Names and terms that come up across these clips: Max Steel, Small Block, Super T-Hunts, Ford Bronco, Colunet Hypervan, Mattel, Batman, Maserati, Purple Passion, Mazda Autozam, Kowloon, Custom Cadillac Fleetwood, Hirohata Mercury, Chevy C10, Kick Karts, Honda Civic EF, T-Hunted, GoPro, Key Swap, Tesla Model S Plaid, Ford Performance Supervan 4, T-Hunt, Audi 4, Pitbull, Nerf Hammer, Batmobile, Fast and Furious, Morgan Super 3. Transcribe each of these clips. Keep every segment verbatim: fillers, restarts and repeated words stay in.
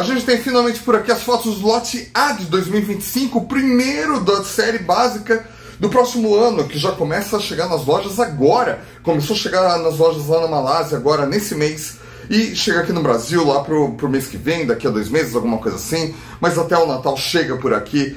A gente tem finalmente por aqui as fotos do lote A de dois mil e vinte e cinco, o primeiro da série básica do próximo ano, que já começa a chegar nas lojas agora. Começou a chegar nas lojas lá na Malásia agora nesse mês e chega aqui no Brasil lá pro, pro mês que vem, daqui a dois meses, alguma coisa assim. Mas até o Natal chega por aqui.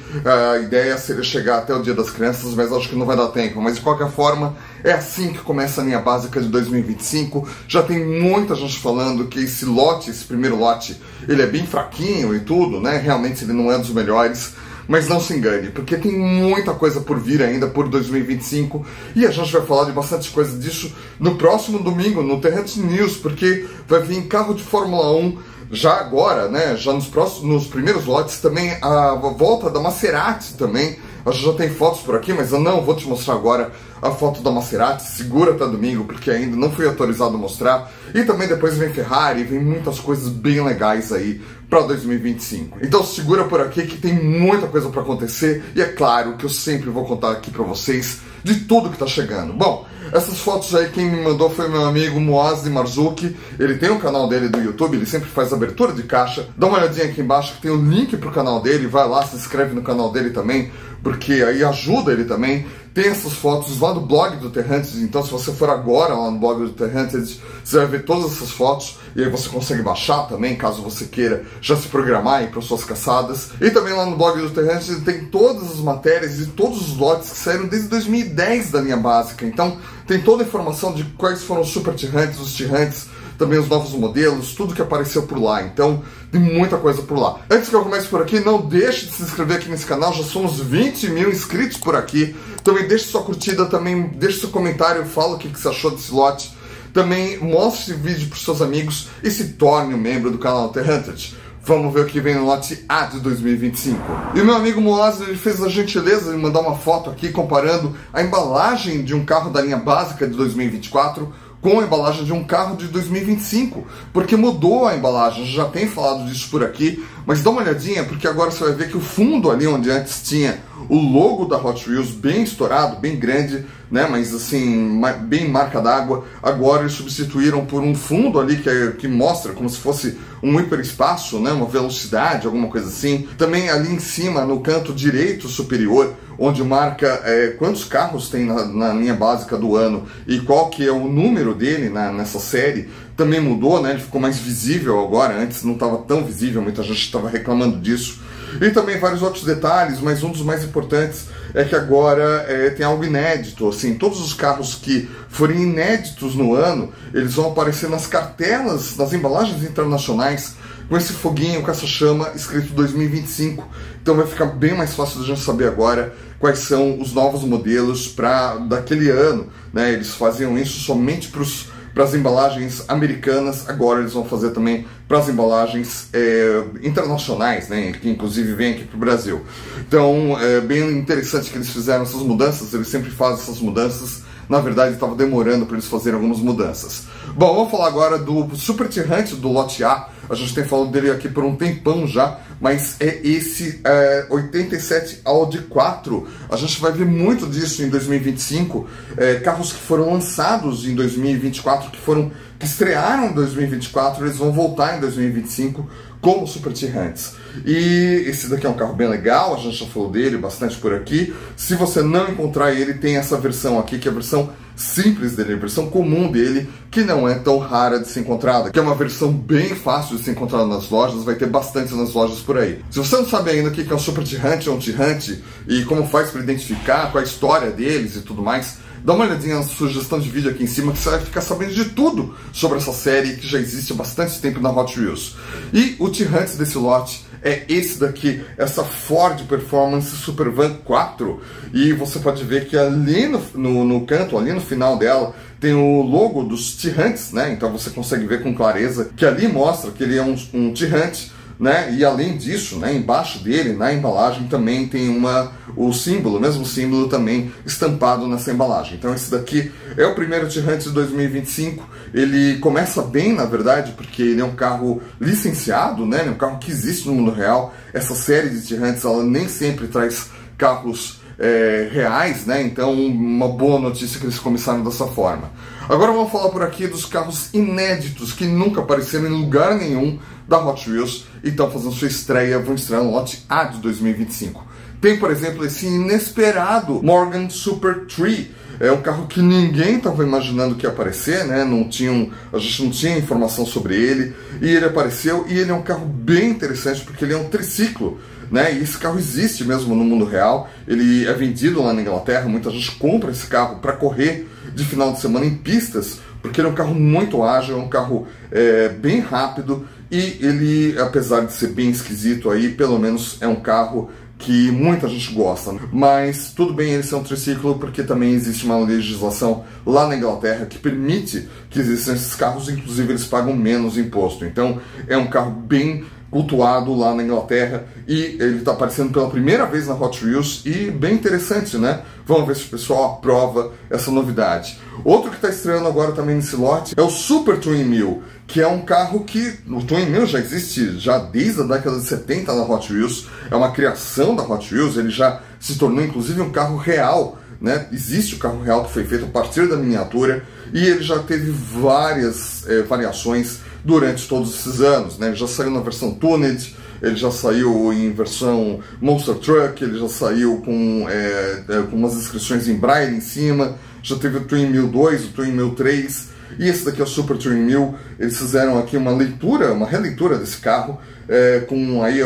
A ideia seria chegar até o Dia das Crianças, mas acho que não vai dar tempo. Mas de qualquer forma, é assim que começa a linha básica de dois mil e vinte e cinco. Já tem muita gente falando que esse lote, esse primeiro lote, ele é bem fraquinho e tudo, né? Realmente ele não é dos melhores. Mas não se engane, porque tem muita coisa por vir ainda por dois mil e vinte e cinco e a gente vai falar de bastante coisa disso no próximo domingo no Terrenos News, porque vai vir carro de Fórmula um já agora, né? Já nos, próximos, nos primeiros lotes também, a volta da Maserati também. A gente já tem fotos por aqui, mas eu não vou te mostrar agora a foto da Maserati. Segura até domingo, porque ainda não fui autorizado a mostrar. E também depois vem Ferrari, vem muitas coisas bem legais aí para dois mil e vinte e cinco. Então segura por aqui que tem muita coisa para acontecer. E é claro que eu sempre vou contar aqui para vocês de tudo que tá chegando. Bom, essas fotos aí quem me mandou foi meu amigo Muazli Marzuki. Ele tem o canal dele do YouTube, ele sempre faz abertura de caixa. Dá uma olhadinha aqui embaixo que tem o link pro canal dele. Vai lá, se inscreve no canal dele também, porque aí ajuda ele também. Tem essas fotos lá do blog do Terrantes, então se você for agora lá no blog do Terrantes, você vai ver todas essas fotos e aí você consegue baixar também, caso você queira já se programar para suas caçadas. E também lá no blog do Terrantes tem todas as matérias e todos os lotes que saíram desde dois mil e dez da linha básica, então tem toda a informação de quais foram os super Terrantes, os Terrantes, também os novos modelos, tudo que apareceu por lá. Então, tem muita coisa por lá. Antes que eu comece por aqui, não deixe de se inscrever aqui nesse canal. Já somos vinte mil inscritos por aqui. Também deixe sua curtida, também deixe seu comentário. Fala o que você achou desse lote. Também mostre esse vídeo para os seus amigos e se torne um membro do canal Terranted. Vamos ver o que vem no lote A de dois mil e vinte e cinco. E o meu amigo Muazli, ele fez a gentileza de mandar uma foto aqui comparando a embalagem de um carro da linha básica de dois mil e vinte e quatro com a embalagem de um carro de dois mil e vinte e cinco, porque mudou a embalagem, já tem falado disso por aqui, mas dá uma olhadinha, porque agora você vai ver que o fundo ali onde antes tinha o logo da Hot Wheels bem estourado, bem grande, né, mas assim, bem marca d'água, agora eles substituíram por um fundo ali que, é, que mostra como se fosse um hiperespaço, né, uma velocidade, alguma coisa assim. Também ali em cima, no canto direito superior, onde marca é, quantos carros tem na, na linha básica do ano e qual que é o número dele na, nessa série, também mudou, né? Ele ficou mais visível agora, antes não estava tão visível, muita gente estava reclamando disso. E também vários outros detalhes, mas um dos mais importantes é que agora é, tem algo inédito, assim, todos os carros que forem inéditos no ano, eles vão aparecer nas cartelas, nas embalagens internacionais, com esse foguinho, com essa chama, escrito dois mil e vinte e cinco. Então vai ficar bem mais fácil da gente saber agora quais são os novos modelos para daquele ano, né? Eles faziam isso somente para os para as embalagens americanas, agora eles vão fazer também para as embalagens é, internacionais, né, que inclusive vem aqui para o Brasil. Então é bem interessante que eles fizeram essas mudanças, eles sempre fazem essas mudanças, na verdade estava demorando para eles fazerem algumas mudanças. Bom, vamos falar agora do Super Tirante do lote A, a gente tem falado dele aqui por um tempão já, mas é esse é, oitenta e sete Audi quatro, a gente vai ver muito disso em dois mil e vinte e cinco, é, carros que foram lançados em dois mil e vinte e quatro, que foram que estrearam em dois mil e vinte e quatro, eles vão voltar em dois mil e vinte e cinco como Super T-Hunts. E esse daqui é um carro bem legal, a gente já falou dele bastante por aqui. Se você não encontrar ele, tem essa versão aqui, que é a versão simples dele, a versão comum dele, que não é tão rara de ser encontrada, que é uma versão bem fácil de ser encontrada nas lojas, vai ter bastante nas lojas por aí. Se você não sabe ainda o que é um Super T-Hunt ou um T-Hunt, e como faz para identificar, qual a história deles e tudo mais, dá uma olhadinha na sugestão de vídeo aqui em cima que você vai ficar sabendo de tudo sobre essa série que já existe há bastante tempo na Hot Wheels. E o T-Hunt desse lote é esse daqui, essa Ford Performance Supervan quatro. E você pode ver que ali no, no, no canto, ali no final dela, tem o logo dos T-Hunts, né? Então você consegue ver com clareza que ali mostra que ele é um, um T-Hunt, né? E além disso, né, embaixo dele, na embalagem, também tem uma, o símbolo, o mesmo símbolo também estampado nessa embalagem. Então esse daqui é o primeiro T-Hunt de dois mil e vinte e cinco. Ele começa bem, na verdade, porque ele é um carro licenciado, né? Ele é um carro que existe no mundo real. Essa série de T-Hunts, ela nem sempre traz carros é, reais, né? Então uma boa notícia que eles começaram dessa forma. Agora vamos falar por aqui dos carros inéditos que nunca apareceram em lugar nenhum da Hot Wheels e estão fazendo sua estreia, vão estrear no lote A de dois mil e vinte e cinco. Tem, por exemplo, esse inesperado Morgan Super três. É um carro que ninguém estava imaginando que ia aparecer, né? Não tinha, a gente não tinha informação sobre ele. E ele apareceu, e ele é um carro bem interessante, porque ele é um triciclo, né? E esse carro existe mesmo no mundo real. Ele é vendido lá na Inglaterra, muita gente compra esse carro para correr de final de semana em pistas, porque ele é um carro muito ágil, é um carro é, bem rápido. E ele, apesar de ser bem esquisito aí, pelo menos é um carro que muita gente gosta. Mas tudo bem ele ser um triciclo, porque também existe uma legislação lá na Inglaterra que permite que existam esses carros, inclusive eles pagam menos imposto. Então é um carro bem cultuado lá na Inglaterra, e ele está aparecendo pela primeira vez na Hot Wheels, e bem interessante, né? Vamos ver se o pessoal aprova essa novidade. Outro que está estreando agora também nesse lote é o Super Twin Mill, que é um carro que o Twin Mill já existe já desde a década de setenta na Hot Wheels, é uma criação da Hot Wheels, ele já se tornou inclusive um carro real, né? Existe o carro real que foi feito a partir da miniatura, e ele já teve várias é, variações durante todos esses anos, né? Ele já saiu na versão Tuned, ele já saiu em versão Monster Truck, ele já saiu com, é, é, com umas inscrições em braille em cima, já teve o Twin Mill dois, o Twin Mill três, e esse daqui é o Super Twin Mill. Eles fizeram aqui uma leitura, uma releitura desse carro, é, com aí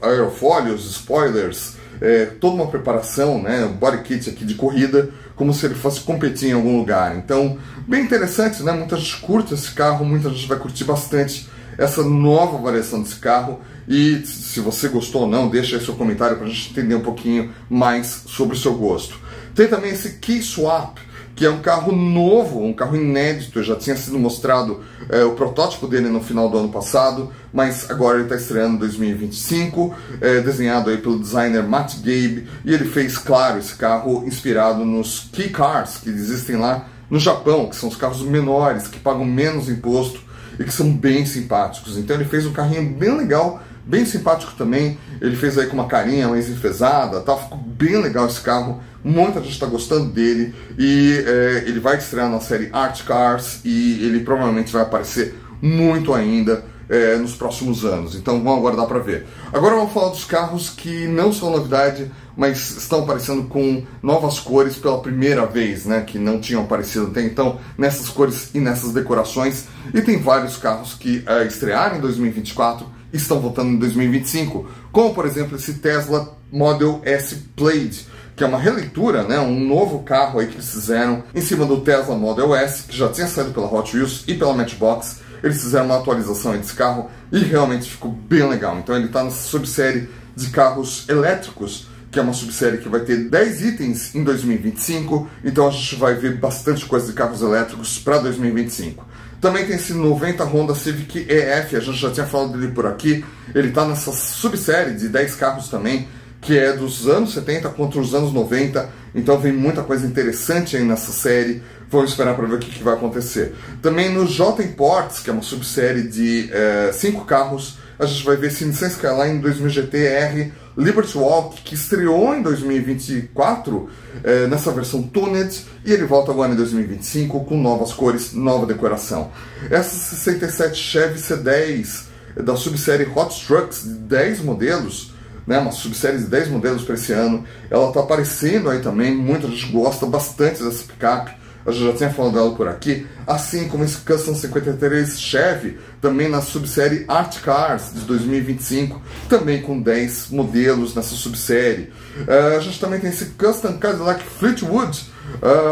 aerofólios, spoilers, é, toda uma preparação, né, body kit aqui de corrida, como se ele fosse competir em algum lugar. Então, bem interessante, né? Muita gente curte esse carro, muita gente vai curtir bastante essa nova variação desse carro. E se você gostou ou não, deixa aí seu comentário para a gente entender um pouquinho mais sobre o seu gosto. Tem também esse Key Swap, que é um carro novo, um carro inédito, já tinha sido mostrado é, o protótipo dele no final do ano passado, mas agora ele está estreando em dois mil e vinte e cinco, é, desenhado aí pelo designer Matt Gabe, e ele fez, claro, esse carro inspirado nos Kick Karts, que existem lá no Japão, que são os carros menores, que pagam menos imposto e que são bem simpáticos. Então ele fez um carrinho bem legal, bem simpático também, ele fez aí com uma carinha mais enfesada, tá? Ficou bem legal esse carro, muita gente está gostando dele, e é, ele vai estrear na série Art Cars, e ele provavelmente vai aparecer muito ainda é, nos próximos anos, então vamos aguardar para ver. Agora vamos falar dos carros que não são novidade, mas estão aparecendo com novas cores pela primeira vez, né? Que não tinham aparecido até então, nessas cores e nessas decorações, e tem vários carros que é, estrearam em dois mil e vinte e quatro, estão voltando em dois mil e vinte e cinco, como por exemplo esse Tesla Model S Plaid, que é uma releitura, né, um novo carro aí que eles fizeram em cima do Tesla Model S, que já tinha saído pela Hot Wheels e pela Matchbox. Eles fizeram uma atualização desse carro e realmente ficou bem legal. Então ele está nessa subsérie de carros elétricos, que é uma subsérie que vai ter dez itens em dois mil e vinte e cinco, então a gente vai ver bastante coisa de carros elétricos para dois mil e vinte e cinco. Também tem esse noventa Honda Civic E F, a gente já tinha falado dele por aqui, ele está nessa subsérie de dez carros também, que é dos anos setenta contra os anos noventa, então vem muita coisa interessante aí nessa série, vamos esperar para ver o que, que vai acontecer. Também no J Imports, que é uma subsérie de cinco eh, carros, a gente vai ver esse Nissan Skyline dois mil G T R Liberty Walk, que estreou em dois mil e vinte e quatro eh, nessa versão Tuned, e ele volta agora em dois mil e vinte e cinco com novas cores, nova decoração. Essa sessenta e sete Chevy C dez da subsérie Hot Trucks, de dez modelos, né, uma subsérie de dez modelos para esse ano, ela está aparecendo aí também, muita gente gosta bastante dessa picape, eu já tinha falado dela por aqui, assim como esse Custom cinquenta e três Chevy, também na subsérie Art Cars de dois mil e vinte e cinco, também com dez modelos nessa subsérie. Uh, a gente também tem esse Custom Cadillac Fleetwood,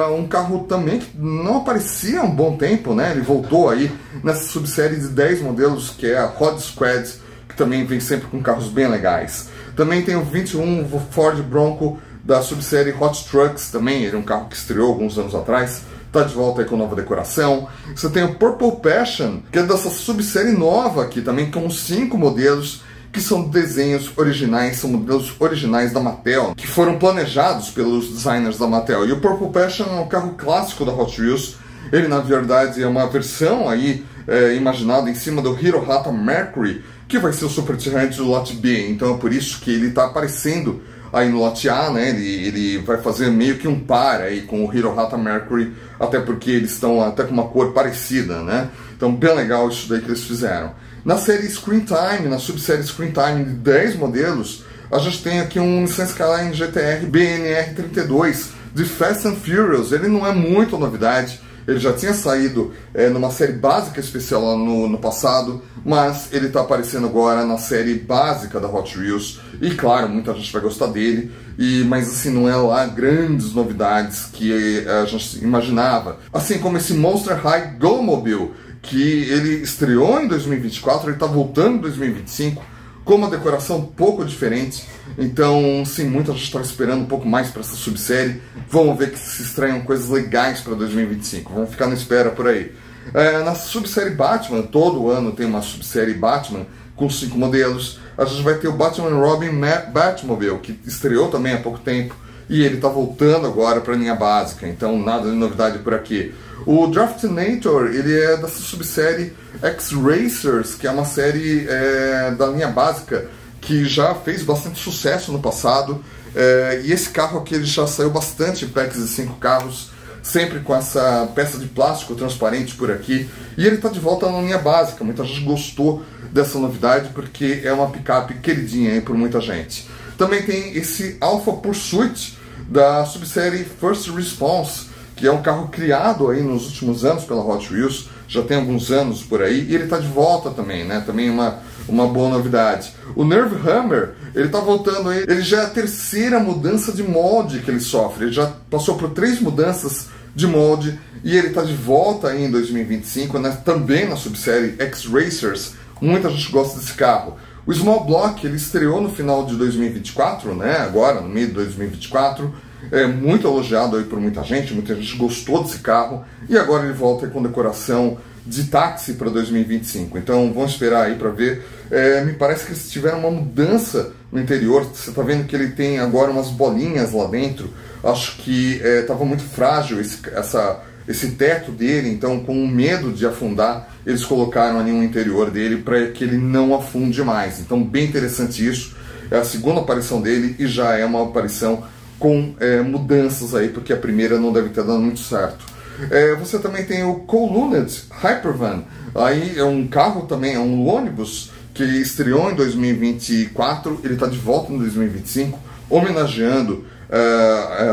uh, um carro também que não aparecia há um bom tempo, né? Ele voltou aí nessa subsérie de dez modelos, que é a Hot Squad, que também vem sempre com carros bem legais. Também tem o vinte e um Ford Bronco, da subsérie Hot Trucks também, ele é um carro que estreou alguns anos atrás, tá de volta aí com nova decoração. Você tem o Purple Passion, que é dessa subsérie nova aqui também, com cinco modelos, que são desenhos originais, são modelos originais da Mattel, que foram planejados pelos designers da Mattel. E o Purple Passion é um carro clássico da Hot Wheels, ele na verdade é uma versão aí, é, imaginada em cima do Hirohata Mercury, que vai ser o Super Twin Mill do lote B, então é por isso que ele tá aparecendo a em lote A, né? Ele, ele vai fazer meio que um par aí com o Hirohata Mercury, até porque eles estão até com uma cor parecida, né? Então bem legal isso daí que eles fizeram. Na série Screen Time, na subsérie Screen Time de dez modelos, a gente tem aqui um Nissan Skyline G T R B N R trinta e dois de Fast and Furious. Ele não é muito novidade, ele já tinha saído é, numa série básica especial lá no, no passado, mas ele está aparecendo agora na série básica da Hot Wheels, e claro, muita gente vai gostar dele, e, mas assim, não é lá grandes novidades que a gente imaginava. Assim como esse Monster High Go Mobile, que ele estreou em dois mil e vinte e quatro, ele está voltando em dois mil e vinte e cinco, com uma decoração um pouco diferente. Então sim, muita gente está esperando um pouco mais para essa subsérie. Vamos ver que se estranham coisas legais para dois mil e vinte e cinco, vamos ficar na espera por aí. É, na subsérie Batman, todo ano tem uma subsérie Batman com cinco modelos. A gente vai ter o Batman Robin Batmobile, que estreou também há pouco tempo, e ele está voltando agora para a linha básica, então nada de novidade por aqui. O Draftinator, ele é dessa subsérie X-Racers, que é uma série é, da linha básica, que já fez bastante sucesso no passado, é, e esse carro aqui ele já saiu bastante em packs de cinco carros, sempre com essa peça de plástico transparente por aqui, e ele está de volta na linha básica. Muita gente gostou dessa novidade, porque é uma picape queridinha aí por muita gente. Também tem esse Alpha Pursuit da subsérie First Response, que é um carro criado aí nos últimos anos pela Hot Wheels, já tem alguns anos por aí, e ele está de volta também, né? Também uma, uma boa novidade. O Nerf Hammer, ele está voltando aí, ele já é a terceira mudança de molde que ele sofre, ele já passou por três mudanças de molde, e ele está de volta aí em dois mil e vinte e cinco, né? Também na subsérie X-Racers, muita gente gosta desse carro. O Small Block, ele estreou no final de dois mil e vinte e quatro, né? Agora, no meio de dois mil e vinte e quatro, é muito elogiado aí por muita gente, muita gente gostou desse carro, e agora ele volta com decoração de táxi para dois mil e vinte e cinco, então vamos esperar aí para ver. É, me parece que eles tiveram uma mudança no interior, você está vendo que ele tem agora umas bolinhas lá dentro. Acho que estava é, muito frágil esse, essa, esse teto dele, então com medo de afundar, eles colocaram ali um interior dele para que ele não afunde mais, então bem interessante isso. É a segunda aparição dele e já é uma aparição com é, mudanças aí, porque a primeira não deve ter dado muito certo. É, você também tem o Colunet Hypervan, aí é um carro também, é um ônibus que estreou em dois mil e vinte e quatro, ele está de volta em dois mil e vinte e cinco, homenageando é,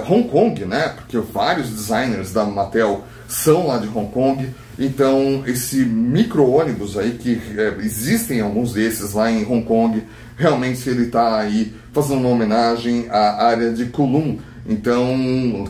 é, Hong Kong, né? Porque vários designers da Mattel são lá de Hong Kong, então esse micro-ônibus aí, que é, existem alguns desses lá em Hong Kong, realmente ele está aí fazendo uma homenagem à área de Kowloon, então,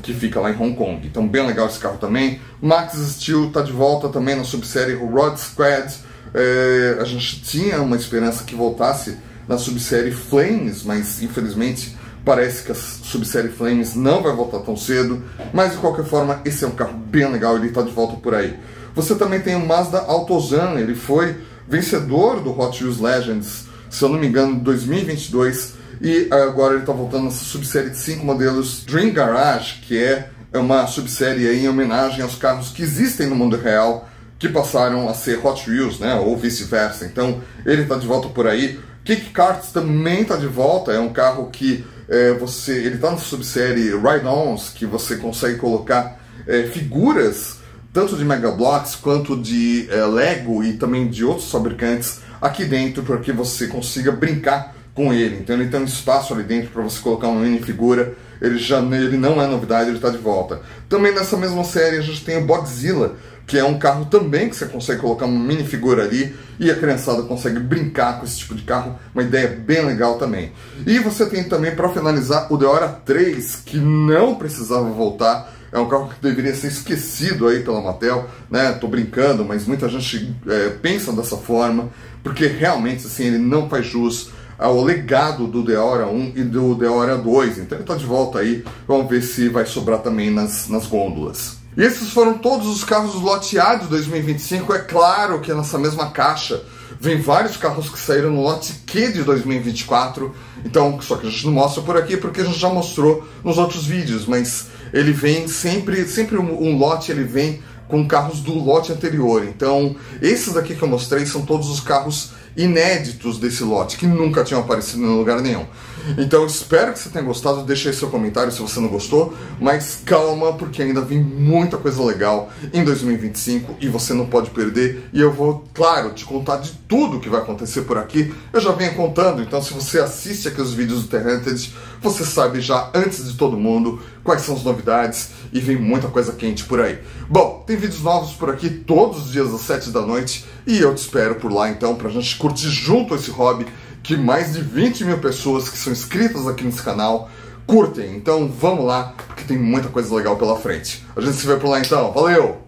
que fica lá em Hong Kong. Então bem legal esse carro também. Max Steel está de volta também na subsérie Rod Squad. É, a gente tinha uma esperança que voltasse na subsérie Flames, mas infelizmente parece que a subsérie Flames não vai voltar tão cedo, mas de qualquer forma esse é um carro bem legal, ele está de volta por aí. Você também tem o Mazda Autozam, ele foi vencedor do Hot Wheels Legends, se eu não me engano, dois mil e vinte e dois, e agora ele está voltando nessa subsérie de cinco modelos Dream Garage, que é uma subsérie aí em homenagem aos carros que existem no mundo real, que passaram a ser Hot Wheels, né, ou vice-versa. Então ele está de volta por aí. Kick Karts também está de volta, é um carro que é, você, ele está na subsérie Ride-Ons, que você consegue colocar é, figuras, tanto de Megablocks quanto de é, Lego e também de outros fabricantes, aqui dentro para que você consiga brincar com ele. Então ele tem um espaço ali dentro para você colocar uma minifigura, ele, já, ele não é novidade, ele está de volta. Também nessa mesma série a gente tem o Boxzilla, que é um carro também que você consegue colocar uma minifigura ali e a criançada consegue brincar com esse tipo de carro, uma ideia bem legal também. E você tem também, para finalizar, o Deora três, que não precisava voltar, é um carro que deveria ser esquecido aí pela Mattel, né? Tô brincando, mas muita gente é, pensa dessa forma, porque realmente assim, ele não faz jus ao legado do Deora um e do Deora dois, então ele tá de volta aí, vamos ver se vai sobrar também nas, nas gôndolas. E esses foram todos os carros do lote A de dois mil e vinte e cinco, é claro que nessa mesma caixa vem vários carros que saíram no lote Q de dois mil e vinte e quatro, então, só que a gente não mostra por aqui porque a gente já mostrou nos outros vídeos, mas ele vem sempre, sempre um, um lote ele vem com carros do lote anterior, então esses daqui que eu mostrei são todos os carros inéditos desse lote, que nunca tinham aparecido em lugar nenhum. Então eu espero que você tenha gostado, deixa aí seu comentário se você não gostou, mas calma, porque ainda vem muita coisa legal em dois mil e vinte e cinco e você não pode perder, e eu vou, claro, te contar de tudo que vai acontecer por aqui, eu já venho contando, então se você assiste aqui os vídeos do T-Hunted, você sabe já antes de todo mundo quais são as novidades e vem muita coisa quente por aí. Bom, tem vídeos novos por aqui todos os dias às sete da noite e eu te espero por lá então pra gente curtir junto esse hobby que mais de vinte mil pessoas que são inscritas aqui nesse canal curtem. Então vamos lá, porque tem muita coisa legal pela frente. A gente se vê por lá então, valeu!